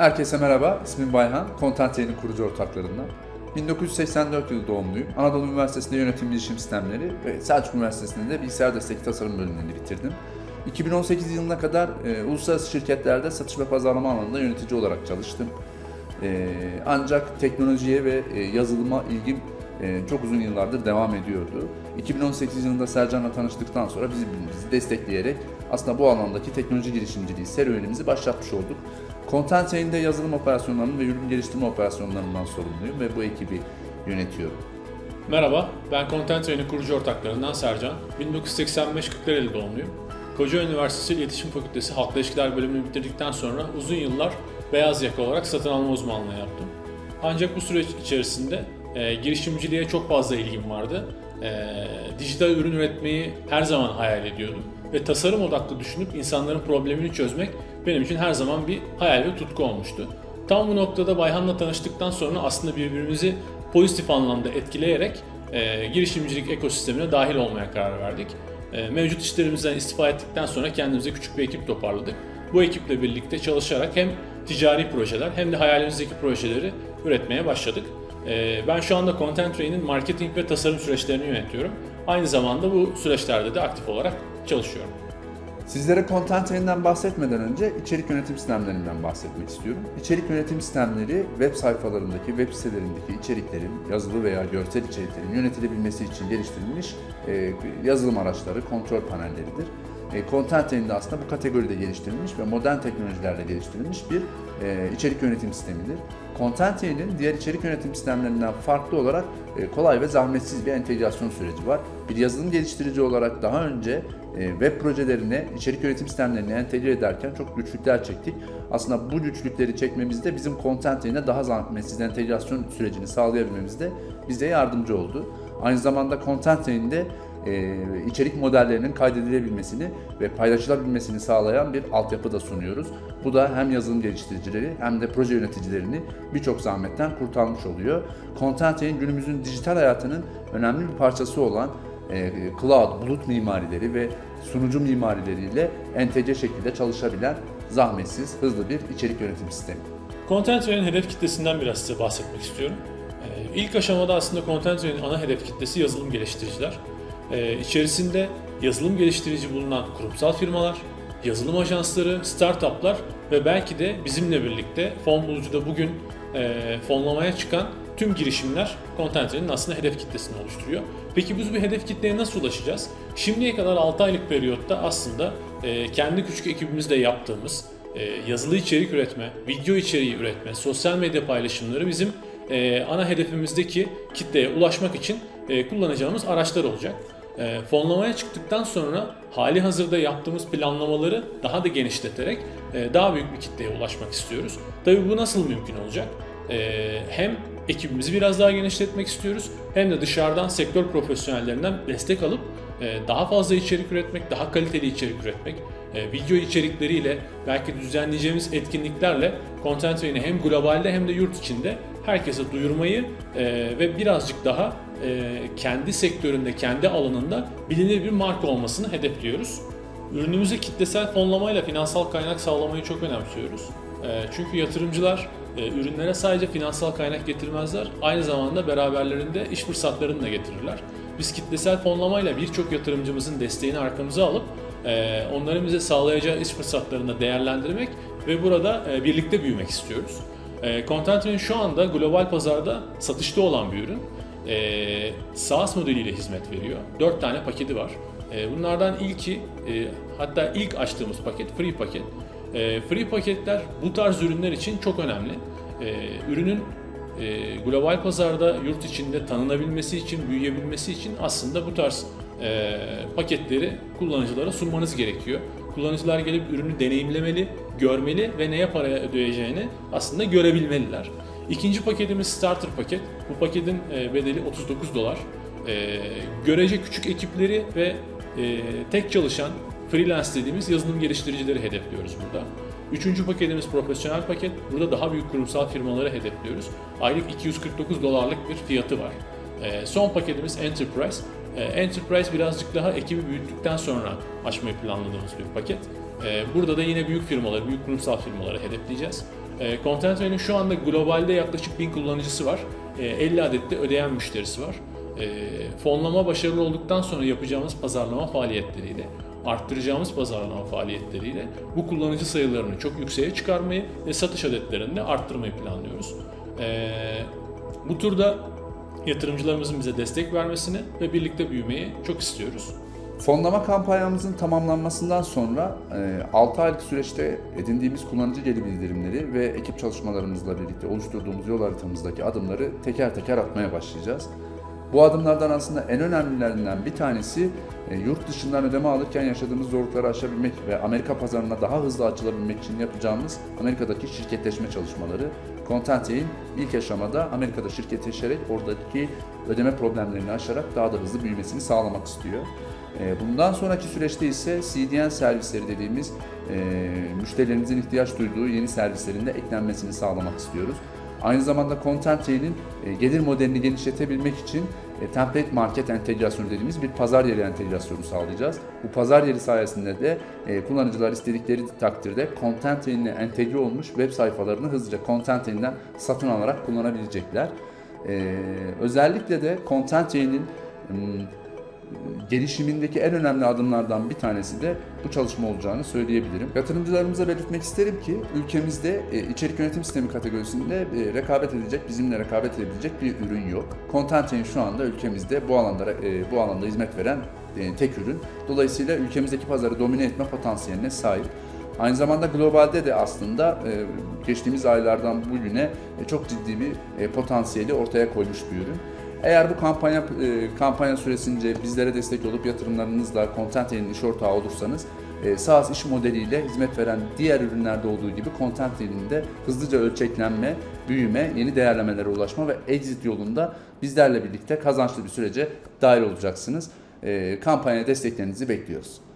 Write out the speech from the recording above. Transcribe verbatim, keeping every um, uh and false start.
Herkese merhaba, ismim Bayhan, Contentrain'in kurucu ortaklarından. bin dokuz yüz seksen dört yılı doğumluyum. Anadolu Üniversitesi'nde yönetim bilişim sistemleri ve Selçuk Üniversitesi'nde de bilgisayar destekli tasarım bölümlerini bitirdim. iki bin on sekiz yılına kadar e, uluslararası şirketlerde satış ve pazarlama alanında yönetici olarak çalıştım. E, ancak teknolojiye ve e, yazılıma ilgim e, çok uzun yıllardır devam ediyordu. iki bin on sekiz yılında Sercan'la tanıştıktan sonra bizi, bizi destekleyerek aslında bu alandaki teknoloji girişimciliği serüvenimizi başlatmış olduk. Contentrain'de yazılım operasyonlarının ve ürün geliştirme operasyonlarından sorumluyum ve bu ekibi yönetiyorum. Merhaba, ben Contentrain'in kurucu ortaklarından Sercan. bin dokuz yüz seksen beş Kırklareli doğumluyum. Koca Üniversitesi İletişim Fakültesi Halkla İlişkiler bölümünü bitirdikten sonra uzun yıllar beyaz yaka olarak satın alma uzmanlığı yaptım. Ancak bu süreç içerisinde e, girişimciliğe çok fazla ilgim vardı. E, dijital ürün üretmeyi her zaman hayal ediyordum. Ve tasarım odaklı düşünüp insanların problemini çözmek benim için her zaman bir hayal ve tutku olmuştu. Tam bu noktada Bayhan'la tanıştıktan sonra aslında birbirimizi pozitif anlamda etkileyerek e, girişimcilik ekosistemine dahil olmaya karar verdik. E, mevcut işlerimizden istifa ettikten sonra kendimize küçük bir ekip toparladık. Bu ekiple birlikte çalışarak hem ticari projeler hem de hayalimizdeki projeleri üretmeye başladık. E, ben şu anda Contentrain'in marketing ve tasarım süreçlerini yönetiyorum. Aynı zamanda bu süreçlerde de aktif olarak çalışıyorum. Sizlere Contentrain'den bahsetmeden önce içerik yönetim sistemlerinden bahsetmek istiyorum. İçerik yönetim sistemleri web sayfalarındaki, web sitelerindeki içeriklerin, yazılı veya görsel içeriklerin yönetilebilmesi için geliştirilmiş e, yazılım araçları, kontrol panelleridir. E, Contentrain'de aslında bu kategoride geliştirilmiş ve modern teknolojilerle geliştirilmiş bir e, içerik yönetim sistemidir. Contentrain'in diğer içerik yönetim sistemlerinden farklı olarak e, kolay ve zahmetsiz bir entegrasyon süreci var. Bir yazılım geliştirici olarak daha önce e, web projelerine, içerik yönetim sistemlerini entegre ederken çok güçlükler çektik. Aslında bu güçlükleri çekmemizde bizim Contentrain'e daha zahmetsiz entegrasyon sürecini sağlayabilmemizde bize yardımcı oldu. Aynı zamanda Contentrain'de Ee, içerik modellerinin kaydedilebilmesini ve paylaşılabilmesini sağlayan bir altyapı da sunuyoruz. Bu da hem yazılım geliştiricileri hem de proje yöneticilerini birçok zahmetten kurtarmış oluyor. Contentrain günümüzün dijital hayatının önemli bir parçası olan e, cloud, bulut mimarileri ve sunucu mimarileriyle entegre şekilde çalışabilen zahmetsiz, hızlı bir içerik yönetim sistemi. Contentrain'in hedef kitlesinden biraz size bahsetmek istiyorum. Ee, ilk aşamada aslında Contentrain'in ana hedef kitlesi yazılım geliştiriciler. Ee, içerisinde yazılım geliştirici bulunan kurumsal firmalar, yazılım ajansları, startuplar ve belki de bizimle birlikte Fon Bulucu'da bugün e, fonlamaya çıkan tüm girişimler Contentrain'in aslında hedef kitlesini oluşturuyor. Peki biz bu hedef kitleye nasıl ulaşacağız? Şimdiye kadar altı aylık periyotta aslında e, kendi küçük ekibimizle yaptığımız e, yazılı içerik üretme, video içeriği üretme, sosyal medya paylaşımları bizim e, ana hedefimizdeki kitleye ulaşmak için e, kullanacağımız araçlar olacak. E, fonlamaya çıktıktan sonra hali hazırda yaptığımız planlamaları daha da genişleterek e, daha büyük bir kitleye ulaşmak istiyoruz. Tabii bu nasıl mümkün olacak? E, hem ekibimizi biraz daha genişletmek istiyoruz hem de dışarıdan sektör profesyonellerinden destek alıp e, daha fazla içerik üretmek, daha kaliteli içerik üretmek, e, video içerikleriyle belki düzenleyeceğimiz etkinliklerle Contentrain'i hem globalde hem de yurt içinde herkese duyurmayı e, ve birazcık daha e, kendi sektöründe, kendi alanında bilinir bir marka olmasını hedefliyoruz. Ürünümüze kitlesel fonlamayla finansal kaynak sağlamayı çok önemsiyoruz. E, çünkü yatırımcılar e, ürünlere sadece finansal kaynak getirmezler, aynı zamanda beraberlerinde iş fırsatlarını da getirirler. Biz kitlesel fonlamayla birçok yatırımcımızın desteğini arkamıza alıp e, onların bize sağlayacağı iş fırsatlarını da değerlendirmek ve burada e, birlikte büyümek istiyoruz. E, Contentrain şu anda global pazarda satışta olan bir ürün. E, SaaS modeliyle hizmet veriyor. dört tane paketi var. E, bunlardan ilki, e, hatta ilk açtığımız paket free paket. E, free paketler bu tarz ürünler için çok önemli. E, ürünün e, global pazarda yurt içinde tanınabilmesi için, büyüyebilmesi için aslında bu tarz e, paketleri kullanıcılara sunmanız gerekiyor. Kullanıcılar gelip ürünü deneyimlemeli, görmeli ve neye para ödeyeceğini aslında görebilmeliler. İkinci paketimiz starter paket. Bu paketin bedeli otuz dokuz dolar. Görece küçük ekipleri ve tek çalışan freelance dediğimiz yazılım geliştiricileri hedefliyoruz burada. Üçüncü paketimiz profesyonel paket. Burada daha büyük kurumsal firmaları hedefliyoruz. Aylık iki yüz kırk dokuz dolarlık bir fiyatı var. Son paketimiz enterprise. Enterprise birazcık daha ekibi büyüttükten sonra açmayı planladığımız bir paket. Burada da yine büyük firmaları, büyük kurumsal firmaları hedefleyeceğiz. Contentrain'in şu anda globalde yaklaşık bin kullanıcısı var. elli adet de ödeyen müşterisi var. Fonlama başarılı olduktan sonra yapacağımız pazarlama faaliyetleriyle, arttıracağımız pazarlama faaliyetleriyle bu kullanıcı sayılarını çok yükseğe çıkarmayı ve satış adetlerini de arttırmayı planlıyoruz. Bu turda yatırımcılarımızın bize destek vermesini ve birlikte büyümeyi çok istiyoruz. Fonlama kampanyamızın tamamlanmasından sonra altı aylık süreçte edindiğimiz kullanıcı geri bildirimleri ve ekip çalışmalarımızla birlikte oluşturduğumuz yol haritamızdaki adımları teker teker atmaya başlayacağız. Bu adımlardan aslında en önemlilerinden bir tanesi yurt dışından ödeme alırken yaşadığımız zorlukları aşabilmek ve Amerika pazarına daha hızlı açılabilmek için yapacağımız Amerika'daki şirketleşme çalışmaları. Contentrain ilk aşamada Amerika'da şirketleşerek oradaki ödeme problemlerini aşarak daha da hızlı büyümesini sağlamak istiyor. Bundan sonraki süreçte ise C D N servisleri dediğimiz müşterilerimizin ihtiyaç duyduğu yeni servislerin de eklenmesini sağlamak istiyoruz. Aynı zamanda Contentrain'in gelir modelini genişletebilmek için template market entegrasyonu dediğimiz bir pazar yeri entegrasyonu sağlayacağız. Bu pazar yeri sayesinde de kullanıcılar istedikleri takdirde Contentrain'le entegre olmuş web sayfalarını hızlıca Contentrain'den satın alarak kullanabilecekler. Özellikle de Contentrain'in gelişimindeki en önemli adımlardan bir tanesi de bu çalışma olacağını söyleyebilirim. Yatırımcılarımıza belirtmek isterim ki ülkemizde içerik yönetim sistemi kategorisinde rekabet edecek, bizimle rekabet edebilecek bir ürün yok. Contentrain şu anda ülkemizde bu alanda bu alanda hizmet veren tek ürün. Dolayısıyla ülkemizdeki pazarı domine etme potansiyeline sahip. Aynı zamanda globalde de aslında geçtiğimiz aylardan bugüne çok ciddi bir potansiyeli ortaya koymuş bir ürün. Eğer bu kampanya kampanya süresince bizlere destek olup yatırımlarınızla Contentrain'in iş ortağı olursanız, SaaS iş modeliyle hizmet veren diğer ürünlerde olduğu gibi Contentrain'in de hızlıca ölçeklenme, büyüme, yeni değerlemelere ulaşma ve exit yolunda bizlerle birlikte kazançlı bir sürece dahil olacaksınız. Kampanya desteklerinizi bekliyoruz.